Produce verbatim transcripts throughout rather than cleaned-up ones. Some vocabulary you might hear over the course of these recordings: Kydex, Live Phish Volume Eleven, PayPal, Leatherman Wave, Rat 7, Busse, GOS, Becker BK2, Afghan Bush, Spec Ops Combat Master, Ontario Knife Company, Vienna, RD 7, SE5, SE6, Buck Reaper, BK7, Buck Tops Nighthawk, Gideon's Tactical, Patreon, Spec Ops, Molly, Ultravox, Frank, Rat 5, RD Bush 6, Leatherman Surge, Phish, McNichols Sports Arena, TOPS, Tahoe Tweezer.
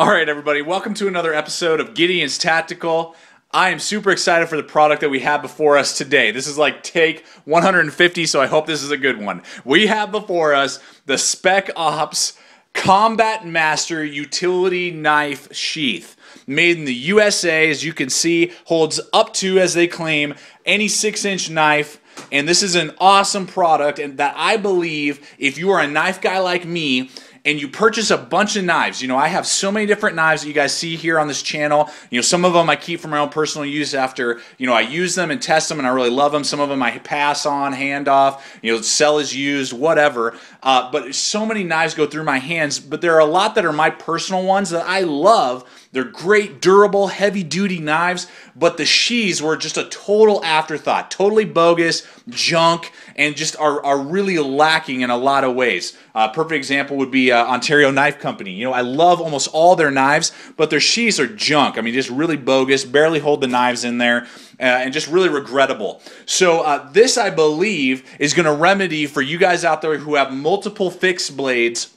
Alright everybody, welcome to another episode of Gideon's Tactical. I am super excited for the product that we have before us today. This is like take one hundred fifty, so I hope this is a good one. We have before us the Spec Ops Combat Master Utility Knife Sheath. Made in the U S A, as you can see, holds up to, as they claim, any six inch knife. And this is an awesome product, and that I believe, if you are a knife guy like me, and you purchase a bunch of knives. You know, I have so many different knives that you guys see here on this channel. You know, some of them I keep for my own personal use after, you know, I use them and test them and I really love them. Some of them I pass on, hand off, you know, sell as used, whatever. Uh, but so many knives go through my hands, but there are a lot that are my personal ones that I love. They're great, durable, heavy-duty knives, but the sheaths were just a total afterthought, totally bogus, junk, and just are, are really lacking in a lot of ways. A uh, perfect example would be uh, Ontario Knife Company. You know, I love almost all their knives, but their sheaths are junk. I mean, just really bogus, barely hold the knives in there, uh, and just really regrettable. So uh, this, I believe, is going to remedy for you guys out there who have multiple fixed blades.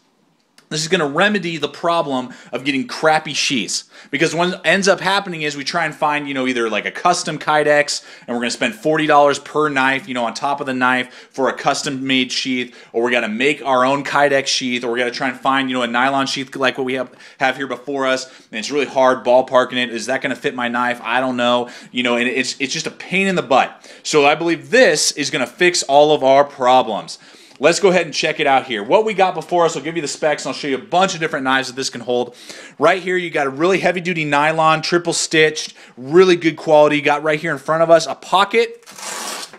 This is going to remedy the problem of getting crappy sheaths, because what ends up happening is we try and find, you know, either like a custom Kydex, and we're going to spend forty dollars per knife, you know, on top of the knife for a custom-made sheath, or we're going to make our own Kydex sheath, or we're going to try and find, you know, a nylon sheath like what we have have here before us, and it's really hard ballparking it. Is that going to fit my knife? I don't know, you know, and it's it's just a pain in the butt. So I believe this is going to fix all of our problems. Let's go ahead and check it out here. What we got before us, I'll give you the specs, and I'll show you a bunch of different knives that this can hold. Right here, you got a really heavy-duty nylon, triple-stitched, really good quality. You got right here in front of us a pocket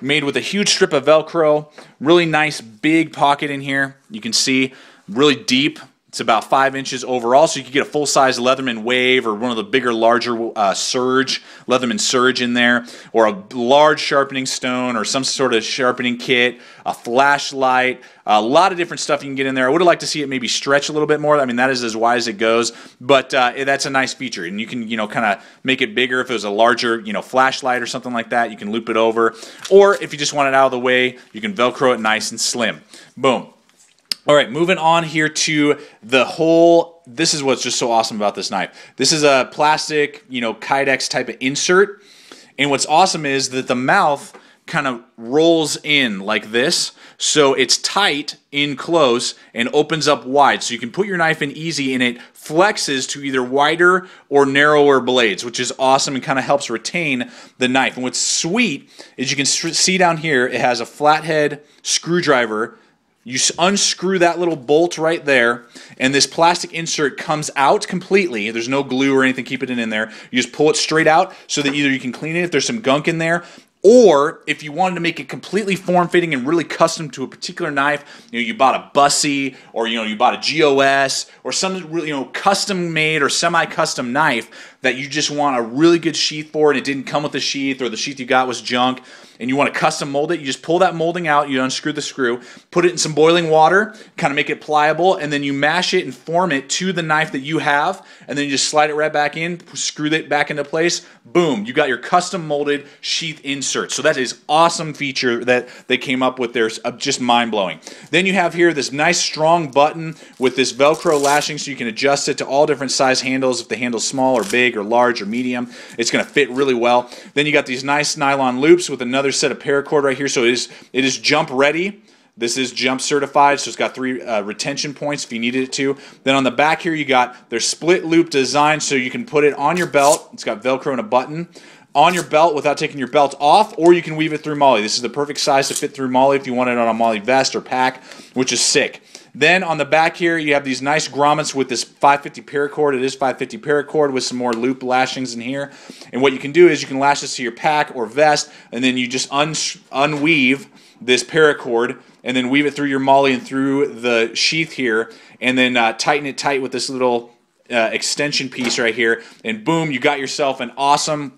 made with a huge strip of Velcro. Really nice big pocket in here. You can see really deep. It's about five inches overall, so you can get a full-size Leatherman Wave or one of the bigger, larger uh, Surge, Leatherman Surge in there, or a large sharpening stone or some sort of sharpening kit, a flashlight, a lot of different stuff you can get in there. I would have liked to see it maybe stretch a little bit more. I mean, that is as wide as it goes, but uh, that's a nice feature, and you can, you know, kind of make it bigger if it was a larger, you know, flashlight or something like that. You can loop it over, or if you just want it out of the way, you can Velcro it nice and slim. Boom. All right, moving on here to the whole, this is what's just so awesome about this knife. This is a plastic, you know, Kydex type of insert. And what's awesome is that the mouth kind of rolls in like this. So it's tight in close and opens up wide. So you can put your knife in easy and it flexes to either wider or narrower blades, which is awesome and kind of helps retain the knife. And what's sweet is you can see down here, it has a flathead screwdriver. You unscrew that little bolt right there, and this plastic insert comes out completely. There's no glue or anything keeping it in there. You just pull it straight out so that either you can clean it if there's some gunk in there, or if you wanted to make it completely form-fitting and really custom to a particular knife, you know, you bought a Busse, or you know, you bought a G O S, or some really, you know, custom-made or semi-custom knife that you just want a really good sheath for, and it didn't come with a sheath, or the sheath you got was junk, and you want to custom mold it, you just pull that molding out, you unscrew the screw, put it in some boiling water, kind of make it pliable, and then you mash it and form it to the knife that you have, and then you just slide it right back in, screw it back into place, boom, you got your custom molded sheath insert. So that is awesome feature that they came up with there, just mind-blowing. Then you have here this nice strong button with this Velcro lashing, so you can adjust it to all different size handles, if the handle's small or big or large or medium, it's going to fit really well. Then you got these nice nylon loops with another set of paracord right here, so it is it is jump ready. This is jump certified, so it's got three uh, retention points if you needed it to. Then on the back here you got their split loop design, so you can put it on your belt. It's got Velcro and a button on your belt without taking your belt off, or you can weave it through Molly. This is the perfect size to fit through Molly if you want it on a Molly vest or pack, which is sick. Then on the back here, you have these nice grommets with this five fifty paracord. It is five fifty paracord with some more loop lashings in here. And what you can do is you can lash this to your pack or vest, and then you just un unweave this paracord and then weave it through your Molly and through the sheath here, and then uh, tighten it tight with this little uh, extension piece right here. And boom, you got yourself an awesome,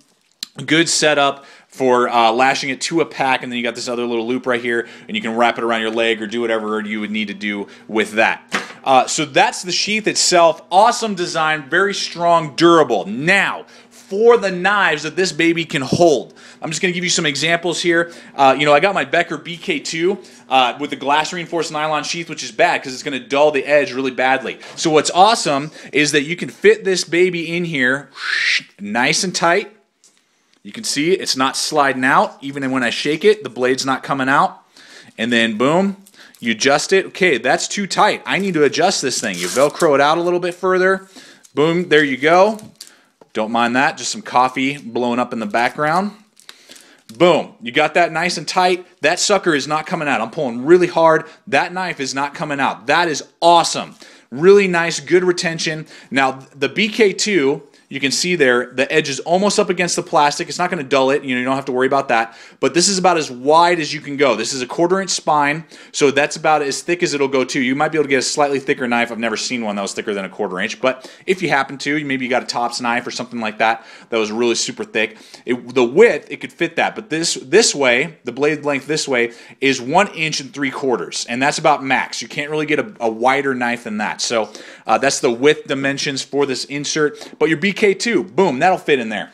good setup for uh, lashing it to a pack, and then you got this other little loop right here, and you can wrap it around your leg or do whatever you would need to do with that. Uh, so that's the sheath itself. Awesome design, very strong, durable. Now, for the knives that this baby can hold. I'm just going to give you some examples here. Uh, you know, I got my Becker B K two uh, with the glass reinforced nylon sheath, which is bad because it's going to dull the edge really badly. So what's awesome is that you can fit this baby in here nice and tight. You can see it's not sliding out. Even when I shake it, the blade's not coming out. And then boom, you adjust it. Okay, that's too tight. I need to adjust this thing. You Velcro it out a little bit further. Boom, there you go. Don't mind that, just some coffee blowing up in the background. Boom, you got that nice and tight. That sucker is not coming out. I'm pulling really hard. That knife is not coming out. That is awesome. Really nice, good retention. Now, the B K two, you can see there, the edge is almost up against the plastic. It's not going to dull it. You know, you don't have to worry about that. But this is about as wide as you can go. This is a quarter inch spine, so that's about as thick as it'll go too. You might be able to get a slightly thicker knife. I've never seen one that was thicker than a quarter inch. But if you happen to, maybe you got a TOPS knife or something like that that was really super thick. It, the width, it could fit that. But this this way, the blade length this way, is one inch and three quarters. And that's about max. You can't really get a, a wider knife than that. So uh, that's the width dimensions for this insert. But your B K two, boom, that'll fit in there.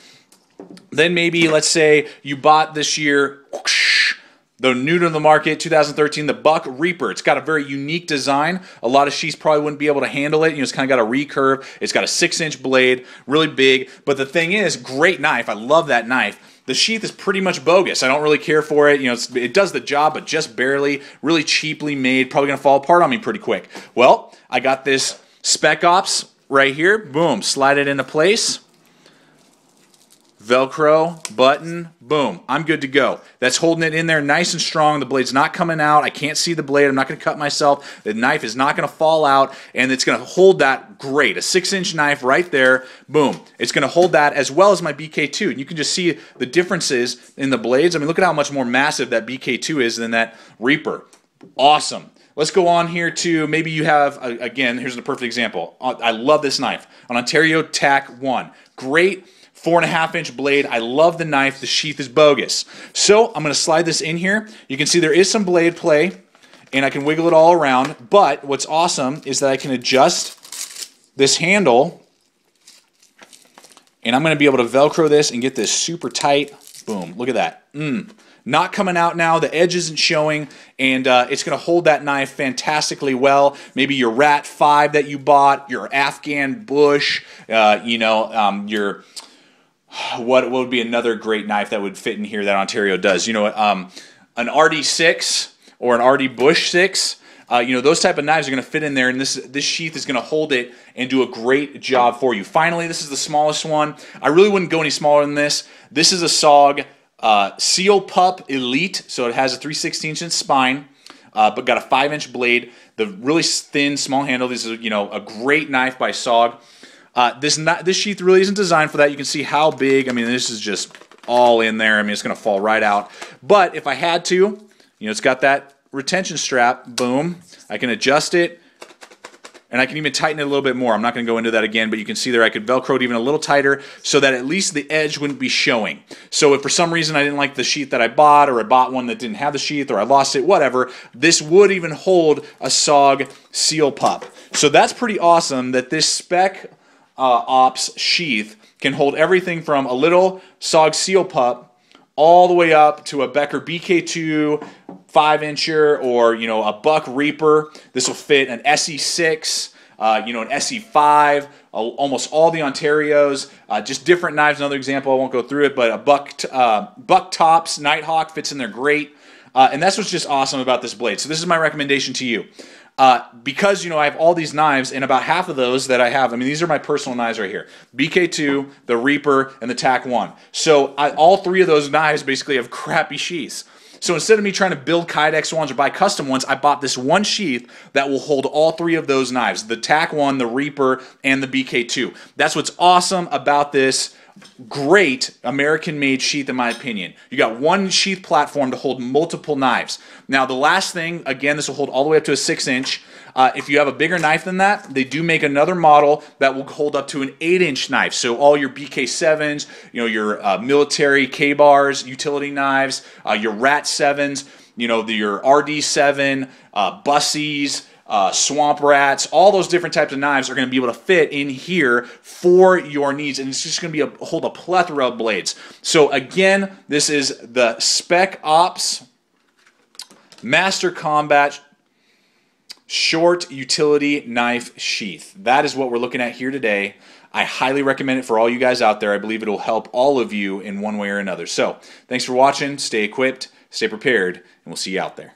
Then maybe, let's say you bought this year, whoosh, the new to the market, two thousand thirteen, the Buck Reaper. It's got a very unique design. A lot of sheaths probably wouldn't be able to handle it. You know, it's kind of got a recurve. It's got a six inch blade, really big. But the thing is, great knife. I love that knife. The sheath is pretty much bogus. I don't really care for it. You know, it's, it does the job, but just barely. Really cheaply made. Probably going to fall apart on me pretty quick. Well, I got this Spec Ops right here. Boom. Slide it into place. Velcro button. Boom. I'm good to go. That's holding it in there nice and strong. The blade's not coming out. I can't see the blade. I'm not going to cut myself. The knife is not going to fall out, and it's going to hold that great. A six inch knife right there. Boom. It's going to hold that as well as my B K two. You can just see the differences in the blades. I mean, look at how much more massive that B K two is than that Reaper. Awesome. Let's go on here to, maybe you have, again, here's a perfect example. I love this knife. An Ontario TAC one. Great four and a half inch blade. I love the knife. The sheath is bogus. So I'm going to slide this in here. You can see there is some blade play, and I can wiggle it all around. But what's awesome is that I can adjust this handle, and I'm going to be able to Velcro this and get this super tight. Boom. Look at that. Mmm. Not coming out now, the edge isn't showing, and uh, it's going to hold that knife fantastically well. Maybe your Rat five that you bought, your Afghan Bush, uh, you know, um, your, what, what would be another great knife that would fit in here that Ontario does? You know, um, an R D six or an R D Bush six. Uh, you know, those type of knives are going to fit in there, and this this sheath is going to hold it and do a great job for you. Finally, this is the smallest one. I really wouldn't go any smaller than this. This is a S O G. Uh, Seal Pup Elite, so it has a three sixteenths inch spine, uh, but got a five inch blade, the really thin, small handle. This is, you know, a great knife by S O G. Uh, this, not, this sheath really isn't designed for that. You can see how big, I mean, this is just all in there. I mean, it's going to fall right out. But if I had to, you know, it's got that retention strap, boom. I can adjust it, and I can even tighten it a little bit more. I'm not going to go into that again, but you can see there I could Velcro it even a little tighter so that at least the edge wouldn't be showing. So if for some reason I didn't like the sheath that I bought, or I bought one that didn't have the sheath, or I lost it, whatever, this would even hold a S O G Seal Pup. So that's pretty awesome that this Spec uh, Ops sheath can hold everything from a little S O G Seal Pup all the way up to a Becker B K two, five incher, or, you know, a Buck Reaper. This will fit an S E six, uh, you know, an S E five, uh, almost all the Ontarios, uh, just different knives. Another example, I won't go through it, but a Buck, uh, Buck Tops Nighthawk fits in there great. Uh, and that's what's just awesome about this blade. So this is my recommendation to you. Uh, because, you know, I have all these knives, and about half of those that I have, I mean, these are my personal knives right here. B K two, the Reaper, and the TAC one. So I, all three of those knives basically have crappy sheaths. So instead of me trying to build Kydex ones or buy custom ones, I bought this one sheath that will hold all three of those knives. The TAC one, the Reaper, and the B K two. That's what's awesome about this great American-made sheath, in my opinion. You got one sheath platform to hold multiple knives. Now, the last thing, again, this will hold all the way up to a six inch. Uh, if you have a bigger knife than that, they do make another model that will hold up to an eight inch knife. So all your B K sevens, you know, your uh, military K-bars, utility knives, uh, your Rat sevens, you know, the, your R D seven, uh, Busses, uh, swamp rats, all those different types of knives are going to be able to fit in here for your needs, and it's just going to be a, hold a plethora of blades. So again, this is the Spec Ops Master Combat Short Utility Knife Sheath. That is what we're looking at here today. I highly recommend it for all you guys out there. I believe it will help all of you in one way or another. So, thanks for watching. Stay equipped, stay prepared, and we'll see you out there.